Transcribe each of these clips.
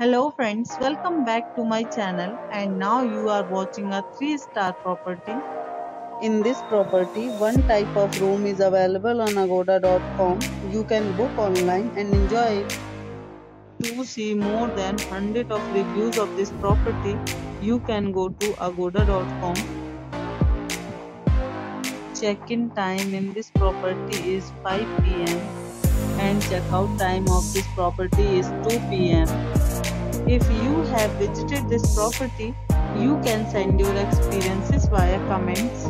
Hello friends, welcome back to my channel, and now you are watching a 3-star property. In this property, one type of room is available on agoda.com. You can book online and enjoy it. To see more than 100 of reviews of this property, you can go to agoda.com. Check-in time in this property is 5 PM and check-out time of this property is 2 PM. If you have visited this property, you can send your experiences via comments.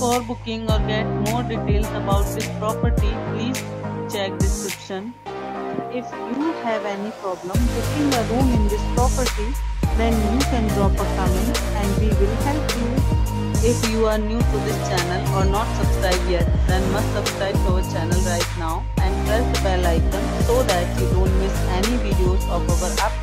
For booking or get more details about this property, please check description. If you have any problem booking a room in this property, then you can drop a comment and we will help you. If you are new to this channel or not subscribed yet, then must subscribe to our channel right now and press the bell icon so that you don't miss any videos of our